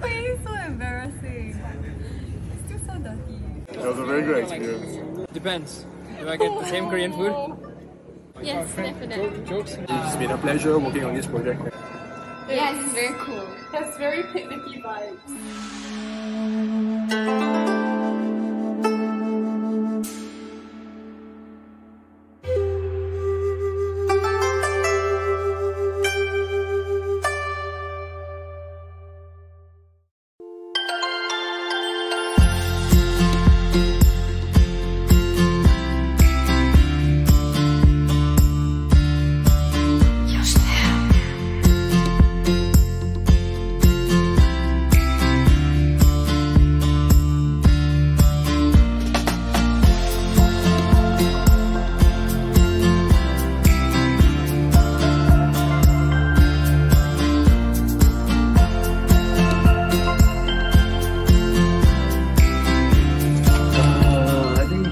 Why so embarrassing? It's still so dirty. That was a very good experience. Depends. Do I get the same Korean food? Yes, definitely. Jokes. It's been a pleasure working on this project. Yes, it's very cool. That's very picnicky vibes.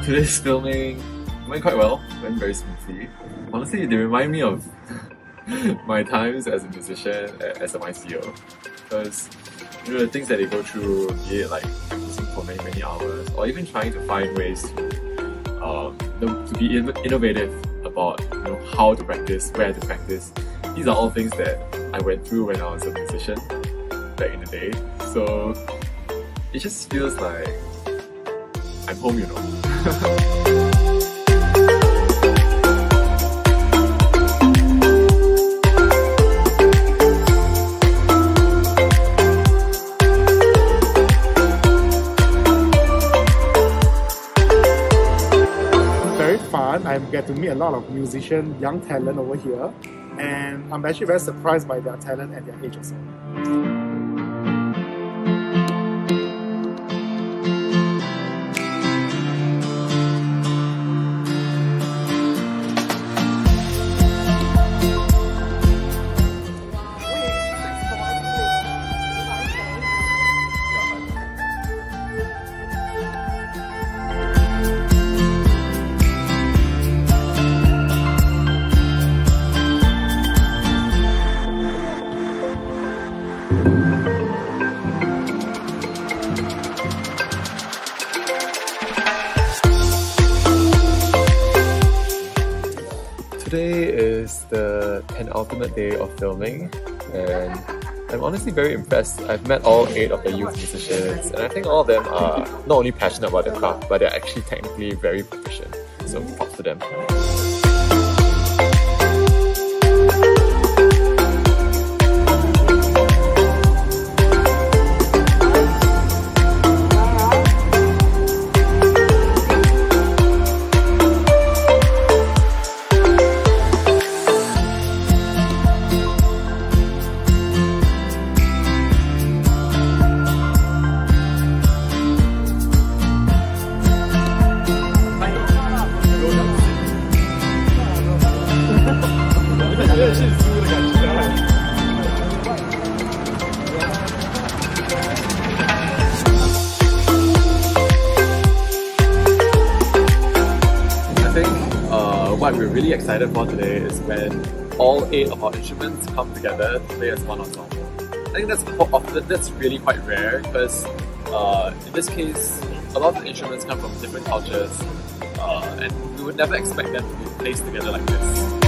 This filming went quite well, went very smoothly. Honestly, they remind me of my times as a musician at SMICO. Because you know, the things that they go through, be it like practicing for many hours, or even trying to find ways to be innovative about how to practice, where to practice. These are all things that I went through when I was a musician back in the day. So it just feels like I'm home, Very fun. I get to meet a lot of musicians, young talent over here, and I'm actually very surprised by their talent at their age also. Today is the penultimate day of filming, and I'm honestly very impressed. I've met all 8 of the youth musicians, and I think all of them are not only passionate about their craft, but they're actually technically very proficient. So props to them. What we're really excited for today is when all 8 of our instruments come together to play as one ensemble. I think that's really quite rare, because in this case, a lot of the instruments come from different cultures, and we would never expect them to be placed together like this.